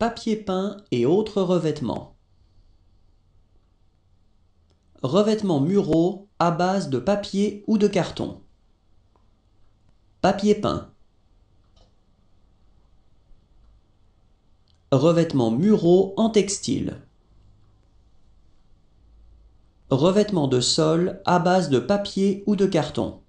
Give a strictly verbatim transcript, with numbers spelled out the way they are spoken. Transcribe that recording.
papier peint et autres revêtements. Revêtements muraux à base de papier ou de carton. Papier peint. Revêtements muraux en textile. Revêtements de sol à base de papier ou de carton.